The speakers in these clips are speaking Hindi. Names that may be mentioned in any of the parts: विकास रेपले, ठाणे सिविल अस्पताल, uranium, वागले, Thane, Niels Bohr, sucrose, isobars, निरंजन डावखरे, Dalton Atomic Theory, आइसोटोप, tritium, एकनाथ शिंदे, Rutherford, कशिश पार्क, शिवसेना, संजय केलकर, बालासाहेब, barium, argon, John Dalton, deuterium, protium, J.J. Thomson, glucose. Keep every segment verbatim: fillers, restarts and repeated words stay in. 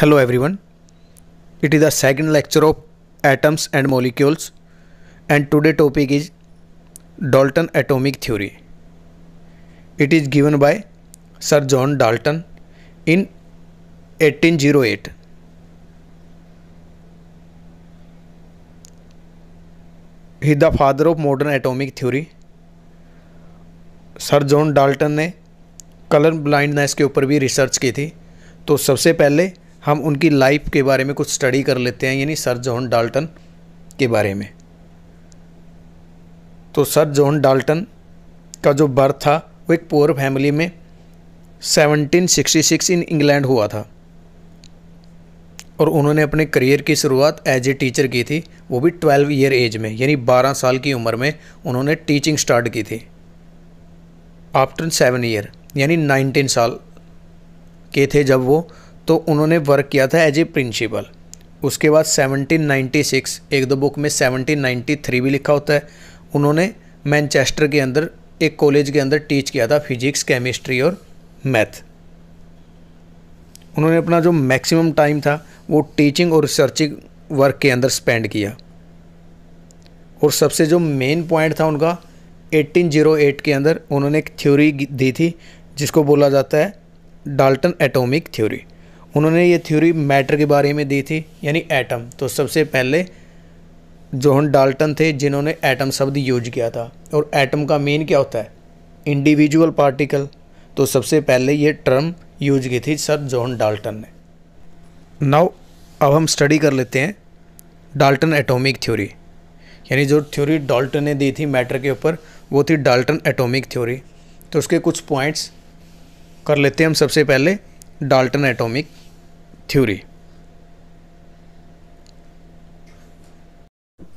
Hello everyone, it is the second lecture of atoms and molecules and today topic is Dalton Atomic Theory. It is given by Sir John Dalton in eighteen oh eight. He is the father of modern atomic theory. Sir John Dalton ने कलर ब्लाइंडनेस के ऊपर भी रिसर्च की थी, तो सबसे पहले हम उनकी लाइफ के बारे में कुछ स्टडी कर लेते हैं, यानी सर जॉन डाल्टन के बारे में। तो सर जॉन डाल्टन का जो बर्थ था वो एक पुअर फैमिली में seventeen sixty six in England हुआ था और उन्होंने अपने करियर की शुरुआत एज ए टीचर की थी, वो भी ट्वेल्व ईयर एज में, यानी बारह साल की उम्र में उन्होंने टीचिंग स्टार्ट की थी आफ्टर सेवन ईयर, यानी नाइनटीन साल के थे जब वो, तो उन्होंने वर्क किया था एज ए प्रिंसिपल। उसके बाद सेवनटीन नाइंटी सिक्स, एक दो बुक में सेवनटीन नाइंटी थ्री भी लिखा होता है, उन्होंने मैनचेस्टर के अंदर एक कॉलेज के अंदर टीच किया था फिजिक्स, केमिस्ट्री और मैथ। उन्होंने अपना जो मैक्सिमम टाइम था वो टीचिंग और रिसर्चिंग वर्क के अंदर स्पेंड किया और सबसे जो मेन पॉइंट था उनका, एटीन ओ एट के अंदर उन्होंने एक थ्योरी दी थी जिसको बोला जाता है डाल्टन एटॉमिक थ्योरी। उन्होंने ये थ्योरी मैटर के बारे में दी थी, यानी एटम। तो सबसे पहले जॉन डाल्टन थे जिन्होंने एटम शब्द यूज किया था और एटम का मेन क्या होता है, इंडिविजुअल पार्टिकल। तो सबसे पहले ये टर्म यूज की थी सर जॉन डाल्टन ने। नाउ अब हम स्टडी कर लेते हैं डाल्टन एटॉमिक थ्योरी, यानी जो थ्योरी डाल्टन ने दी थी मैटर के ऊपर वो थी डाल्टन एटॉमिक थ्योरी। तो उसके कुछ पॉइंट्स कर लेते हैं हम। सबसे पहले Dalton atomic theory.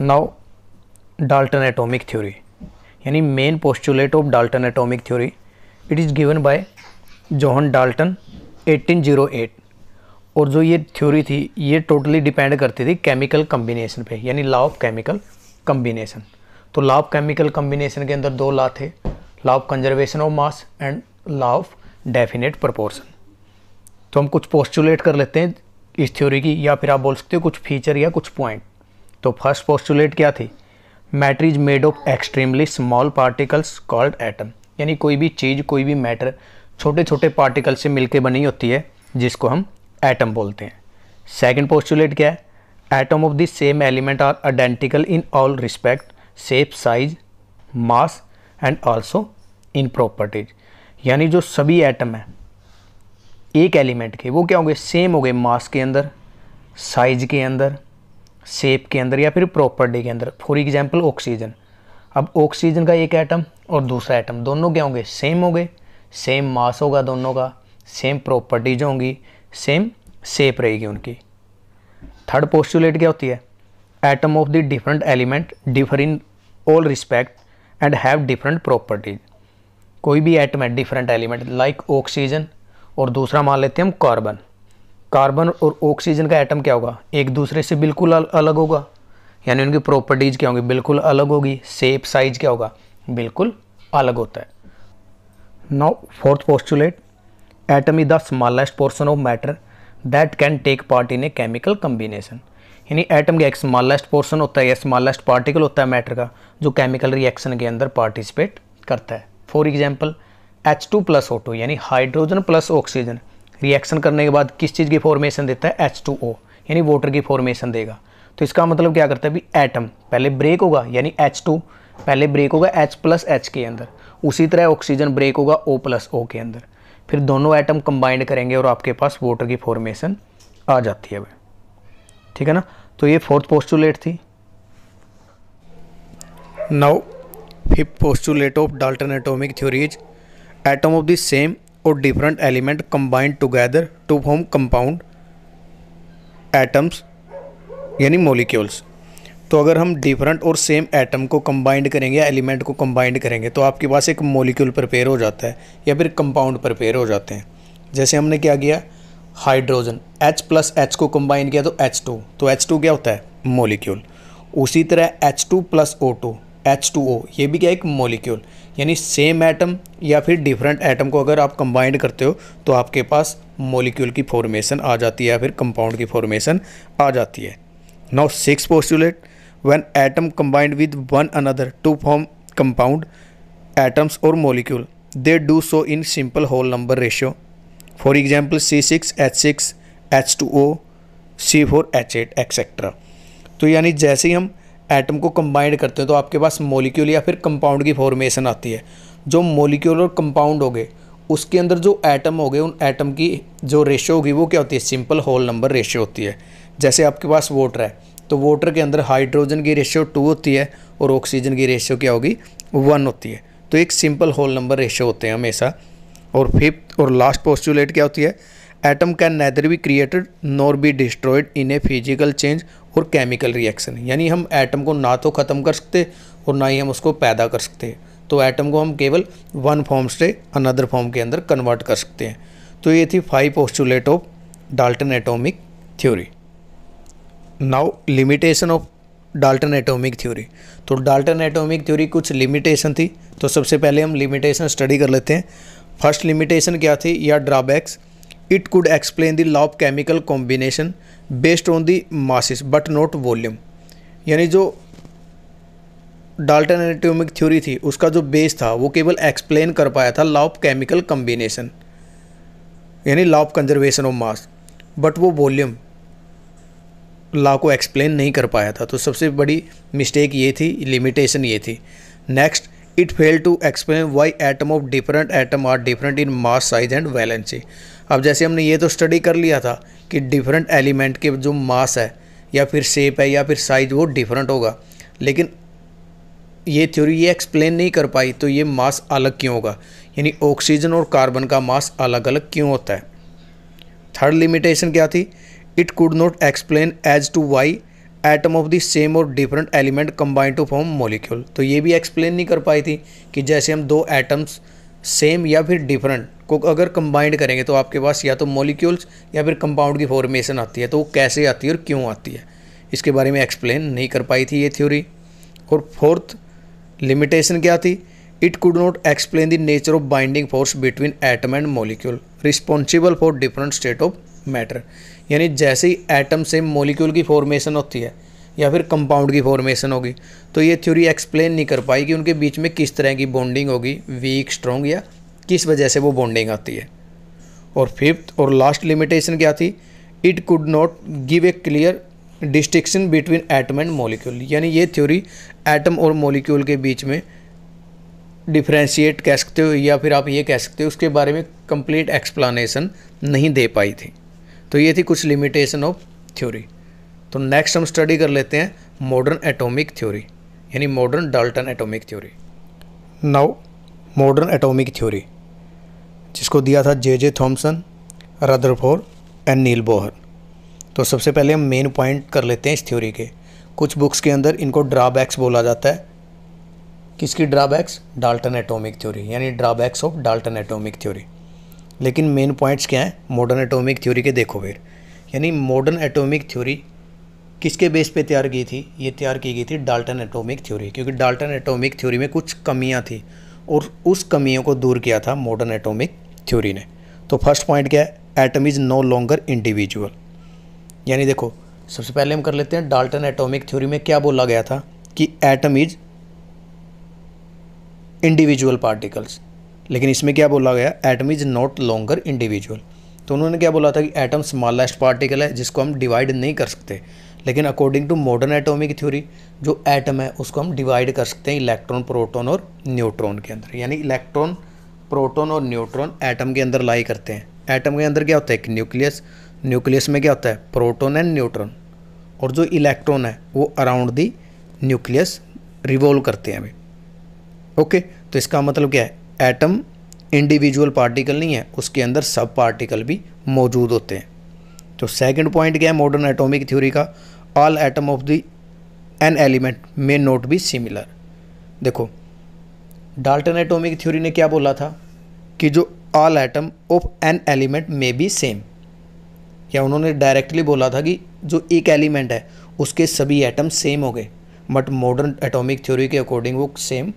Now Dalton atomic theory, यानी main postulate of Dalton atomic theory, it is given by John Dalton eighteen o eight. और जो ये थ्योरी थी ये टोटली डिपेंड करती थी केमिकल कम्बिनेशन पे, यानी लॉ ऑफ केमिकल कम्बिनेशन। तो लॉ ऑफ केमिकल कम्बिनेशन के अंदर दो लॉ थे, law of conservation of mass and law of definite proportion. तो हम कुछ पोस्टुलेट कर लेते हैं इस थ्योरी की, या फिर आप बोल सकते हो कुछ फीचर या कुछ पॉइंट। तो फर्स्ट पोस्टुलेट क्या थी, matter is made of extremely small particles called atom, यानी कोई भी चीज़ कोई भी मैटर छोटे छोटे पार्टिकल से मिलकर बनी होती है जिसको हम एटम बोलते हैं। सेकंड पोस्टुलेट क्या है, atom of the same element are identical in all respect, shape, size, mass and also in properties. यानी जो सभी एटम हैं एक एलिमेंट के वो क्या होंगे, सेम हो गए मास के अंदर, साइज के अंदर, शेप के अंदर या फिर प्रॉपर्टी के अंदर। फॉर एग्जांपल ऑक्सीजन, अब ऑक्सीजन का एक एटम और दूसरा एटम दोनों क्या होंगे, सेम हो गए, सेम मास होगा दोनों का, सेम प्रॉपर्टीज होंगी, सेम शेप रहेगी उनकी। थर्ड पोस्टुलेट क्या होती है, atom of the different element differ in all respect and have different properties. कोई भी एटम है डिफरेंट एलिमेंट, लाइक ऑक्सीजन और दूसरा मान लेते हैं हम कार्बन, कार्बन और ऑक्सीजन का एटम क्या होगा, एक दूसरे से बिल्कुल अलग होगा, यानी उनकी प्रॉपर्टीज़ क्या होंगी, बिल्कुल अलग होगी, शेप साइज क्या होगा, बिल्कुल अलग होता है। Now fourth postulate, atom is the smallest portion of matter that can take part in a chemical combination. यानी एटम का एक स्मॉलेस्ट पोर्शन होता है या स्मॉलेस्ट पार्टिकल होता है मैटर का जो केमिकल रिएक्शन के अंदर पार्टिसिपेट करता है। For example H two plus O two, यानी हाइड्रोजन प्लस ऑक्सीजन रिएक्शन करने के बाद किस चीज़ की फॉर्मेशन देता है, H टू O, यानी वाटर की फॉर्मेशन देगा। तो इसका मतलब क्या करता है भी, एटम पहले ब्रेक होगा, यानी H टू पहले ब्रेक होगा H प्लस H के अंदर, उसी तरह ऑक्सीजन ब्रेक होगा O प्लस O के अंदर, फिर दोनों एटम कंबाइंड करेंगे और आपके पास वाटर की फॉर्मेशन आ जाती है वह, ठीक है ना। तो ये फोर्थ पोस्टुलेट थी। Now fifth postulate of Dalton atomic theory is atom of the same और different element combined together to form compound atoms, यानी मोलिक्यूल्स। तो अगर हम डिफरेंट और सेम एटम को कंबाइंड करेंगे या एलिमेंट को कंबाइंड करेंगे तो आपके पास एक मोलिक्यूल प्रिपेयर हो जाता है या फिर कंपाउंड प्रिपेयर हो जाते हैं। जैसे हमने क्या किया, हाइड्रोजन H प्लस H को कंबाइन किया तो H टू, तो H टू क्या होता है, मोलिक्यूल। उसी तरह H two plus O two, H two O, ये भी क्या एक मोलिक्यूल, यानी सेम एटम या फिर डिफरेंट एटम को अगर आप कंबाइंड करते हो तो आपके पास मॉलिक्यूल की फॉर्मेशन आ जाती है या फिर कंपाउंड की फॉर्मेशन आ जाती है। Now six postulate, when atom combined with one another to form compound atoms और molecule they do so in simple whole number ratio. For example C six H six, H two O, C four H eight etcetera. तो यानी जैसे ही हम एटम को कंबाइंड करते हैं तो आपके पास मॉलिक्यूल या फिर कंपाउंड की फॉर्मेशन आती है। जो मॉलिक्यूल और कंपाउंड हो गए उसके अंदर जो एटम हो गए उन एटम की जो रेशियो होगी वो क्या होती है, सिंपल होल नंबर रेशियो होती है। जैसे आपके पास वाटर है तो वाटर के अंदर हाइड्रोजन की रेशियो टू होती है और ऑक्सीजन की रेशियो क्या होगी, वन होती है। तो एक सिंपल होल नंबर रेशियो होते हैं हमेशा। और फिफ्थ और लास्ट पोस्टुलेट क्या होती है, atom can neither be created nor be destroyed in a physical change और केमिकल रिएक्शन। यानी हम एटम को ना तो ख़त्म कर सकते और ना ही हम उसको पैदा कर सकते, तो एटम को हम केवल वन फॉर्म से अनदर फॉर्म के अंदर कन्वर्ट कर सकते हैं। तो ये थी five postulate of Dalton atomic theory. Now limitation of Dalton atomic theory. तो डाल्टन एटॉमिक थ्योरी कुछ लिमिटेशन थी, तो सबसे पहले हम लिमिटेशन स्टडी कर लेते हैं। फर्स्ट लिमिटेशन क्या थी या drawbacks, it could explain the law of chemical combination based on the masses but not volume. यानी जो डाल्टन एटॉमिक थ्योरी थी उसका जो बेस था वो केवल एक्सप्लेन कर पाया था लॉ ऑफ केमिकल कॉम्बिनेशन यानी law of conservation of mass, but वो वॉल्यूम लॉ को एक्सप्लेन नहीं कर पाया था। तो सबसे बड़ी मिस्टेक ये थी, लिमिटेशन ये थी। Next, it fail to explain why atom of different atom are different in mass size and valency. अब जैसे हमने ये तो स्टडी कर लिया था कि डिफरेंट एलिमेंट के जो मास है या फिर शेप है या फिर साइज वो डिफरेंट होगा, लेकिन ये थ्योरी ये एक्सप्लेन नहीं कर पाई तो ये मास अलग क्यों होगा, यानी ऑक्सीजन और कार्बन का मास अलग अलग क्यों होता है। थर्ड लिमिटेशन क्या थी, it could not explain as to why atom of the same और different element combine to form molecule. तो ये भी एक्सप्लेन नहीं कर पाई थी कि जैसे हम दो एटम्स सेम या फिर डिफरेंट को अगर कंबाइंड करेंगे तो आपके पास या तो मॉलिक्यूल्स या फिर कंपाउंड की फॉर्मेशन आती है, तो वो कैसे आती है और क्यों आती है, इसके बारे में एक्सप्लेन नहीं कर पाई थी ये थ्योरी। और फोर्थ लिमिटेशन क्या थी, it could not explain the nature of binding force between atom and molecule responsible for different state of matter. यानी जैसे ही एटम से मॉलिक्यूल की फॉर्मेशन होती है या फिर कंपाउंड की फॉर्मेशन होगी तो ये थ्योरी एक्सप्लेन नहीं कर पाई कि उनके बीच में किस तरह की बॉन्डिंग होगी, वीक, स्ट्रॉन्ग, या किस वजह से वो बॉन्डिंग आती है। और फिफ्थ और लास्ट लिमिटेशन क्या थी, it could not give a clear distinction between atom and molecule. यानी ये थ्योरी एटम और मॉलिक्यूल के बीच में डिफ्रेंशिएट कह सकते हो या फिर आप ये कह सकते हो उसके बारे में कंप्लीट एक्सप्लानेशन नहीं दे पाई थी। तो ये थी कुछ लिमिटेशन ऑफ थ्योरी। तो नेक्स्ट हम स्टडी कर लेते हैं मॉडर्न एटॉमिक थ्योरी यानी modern Dalton atomic theory. Now modern atomic theory जिसको दिया था J J Thomson, Rutherford and Niels Bohr. तो सबसे पहले हम मेन पॉइंट कर लेते हैं इस थ्योरी के। कुछ बुक्स के अंदर इनको ड्रॉबैक्स बोला जाता है। किसकी ड्रॉबैक्स? डाल्टन एटॉमिक थ्योरी यानी drawbacks of Dalton atomic theory. लेकिन मेन पॉइंट्स क्या हैं मॉडर्न एटॉमिक थ्योरी के, देखो फिर। यानी मॉडर्न एटॉमिक थ्योरी किसके बेस पे तैयार की थी, ये तैयार की गई थी डाल्टन एटॉमिक थ्योरी, क्योंकि डाल्टन एटॉमिक थ्योरी में कुछ कमियां थी और उस कमियों को दूर किया था मॉडर्न एटॉमिक थ्योरी ने। तो फर्स्ट पॉइंट क्या है, atom is no longer individual. यानी देखो सबसे पहले हम कर लेते हैं डाल्टन एटॉमिक थ्योरी में क्या बोला गया था कि एटम इज इंडिविजुअल पार्टिकल्स, लेकिन इसमें क्या बोला गया, atom is not longer individual. तो उन्होंने क्या बोला था कि एटम स्मॉलेस्ट पार्टिकल है जिसको हम डिवाइड नहीं कर सकते, लेकिन according to modern atomic theory जो एटम है उसको हम डिवाइड कर सकते हैं इलेक्ट्रॉन, प्रोटॉन और न्यूट्रॉन के अंदर। यानी इलेक्ट्रॉन, प्रोटॉन और न्यूट्रॉन एटम के अंदर लाई करते हैं। एटम के अंदर क्या होता है कि न्यूक्लियस, न्यूक्लियस में क्या होता है प्रोटॉन एंड न्यूट्रॉन, और जो इलेक्ट्रॉन है वो अराउंड दी न्यूक्लियस रिवॉल्व करते हैं हमें। ओके, तो इसका मतलब क्या है, एटम इंडिविजुअल पार्टिकल नहीं है, उसके अंदर सब पार्टिकल भी मौजूद होते हैं। तो सेकंड पॉइंट क्या है मॉडर्न एटॉमिक थ्योरी का, all atom of the an element may not be similar. देखो डाल्टन एटॉमिक थ्योरी ने क्या बोला था कि जो all atom of an element may be same, या उन्होंने डायरेक्टली बोला था कि जो एक एलिमेंट है उसके सभी एटम सेम हो गए, बट मॉडर्न एटॉमिक थ्योरी के अकॉर्डिंग वो सेम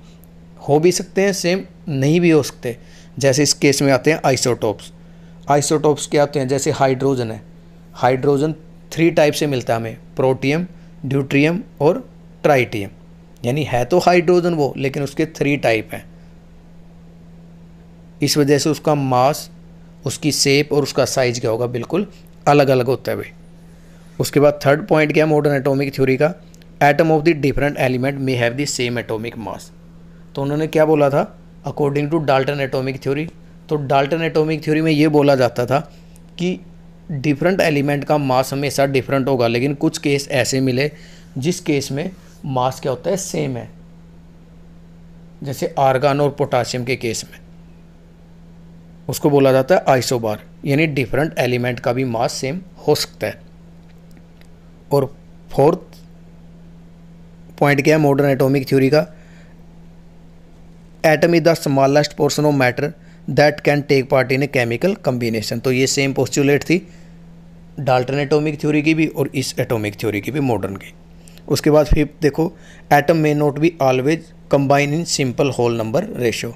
हो भी सकते हैं, सेम नहीं भी हो सकते। जैसे इस केस में आते हैं आइसोटोप्स। आइसोटोप्स क्या होते हैं? जैसे हाइड्रोजन है, हाइड्रोजन थ्री टाइप से मिलता है हमें, प्रोटियम, ड्यूट्रियम और ट्राइटियम। यानी है तो हाइड्रोजन वो, लेकिन उसके थ्री टाइप हैं। इस वजह से उसका मास, उसकी शेप और उसका साइज क्या होगा, बिल्कुल अलग अलग होता है भाई। उसके बाद थर्ड पॉइंट क्या है मॉडर्न एटॉमिक थ्योरी का, atom of the different element may have the same atomic mass. तो उन्होंने क्या बोला था according to Dalton atomic theory? तो डाल्टन एटॉमिक थ्योरी में ये बोला जाता था कि डिफरेंट एलिमेंट का मास हमेशा डिफरेंट होगा, लेकिन कुछ केस ऐसे मिले जिस केस में मास क्या होता है, सेम है, जैसे आर्गन और पोटासियम के केस में। उसको बोला जाता है आइसोबार, यानी डिफरेंट एलिमेंट का भी मास सेम हो सकता है। और फोर्थ पॉइंट क्या है मॉडर्न एटॉमिक थ्योरी का, atom is the smallest portion of matter that can take part in a chemical combination. तो ये सेम पोस्टुलेट थी डाल्टन एटॉमिक थ्योरी की भी और इस एटॉमिक थ्योरी की भी, मॉडर्न की। उसके बाद फिफ्थ देखो, atom may not be always combine in simple whole number ratio.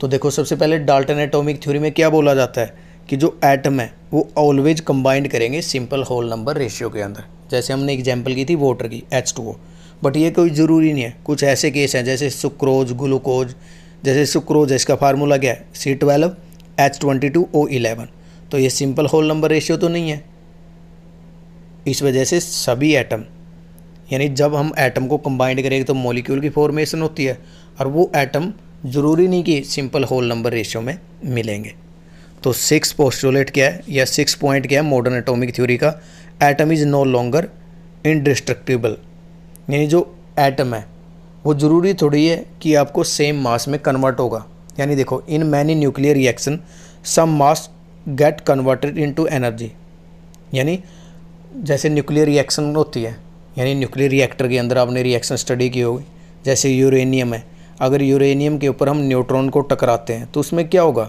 तो देखो सबसे पहले डाल्टन एटॉमिक थ्योरी में क्या बोला जाता है कि जो एटम है वो ऑलवेज कंबाइंड करेंगे सिंपल होल नंबर रेशियो के अंदर। जैसे हमने एग्जांपल की थी वाटर की, एच टू ओ। बट ये कोई ज़रूरी नहीं है, कुछ ऐसे केस हैं जैसे सुक्रोज, ग्लूकोज। जैसे सुक्रोज, इसका फार्मूला क्या है, C twelve H twenty two O eleven. तो ये सिंपल होल नंबर रेशियो तो नहीं है। इस वजह से सभी एटम, यानी जब हम एटम को कंबाइंड करेंगे तो मॉलिक्यूल की फॉर्मेशन होती है, और वो एटम ज़रूरी नहीं कि सिंपल होल नंबर रेशियो में मिलेंगे। तो सिक्स पोस्टुलेट क्या है या सिक्स पॉइंट क्या है मॉडर्न एटॉमिक थ्योरी का, atom is no longer indestructible. यानी जो एटम है वो ज़रूरी थोड़ी है कि आपको सेम मास में कन्वर्ट होगा। यानी देखो, in many nuclear reaction some mass get converted into energy. यानी जैसे न्यूक्लियर रिएक्शन होती है, यानी न्यूक्लियर रिएक्टर के अंदर आपने रिएक्शन स्टडी की होगी। जैसे यूरेनियम है, अगर यूरेनियम के ऊपर हम न्यूट्रॉन को टकराते हैं तो उसमें क्या होगा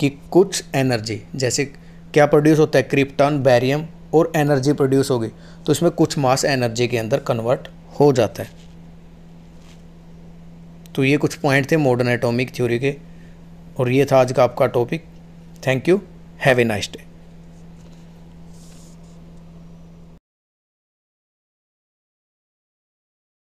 कि कुछ एनर्जी, जैसे क्या प्रोड्यूस होता है, क्रिप्टॉन, बैरियम, और एनर्जी प्रोड्यूस होगी। तो इसमें कुछ मास एनर्जी के अंदर कन्वर्ट हो जाता है। तो ये कुछ पॉइंट थे मॉडर्न एटॉमिक थ्योरी के, और ये था आज का आपका topic. Thank you, have a nice day.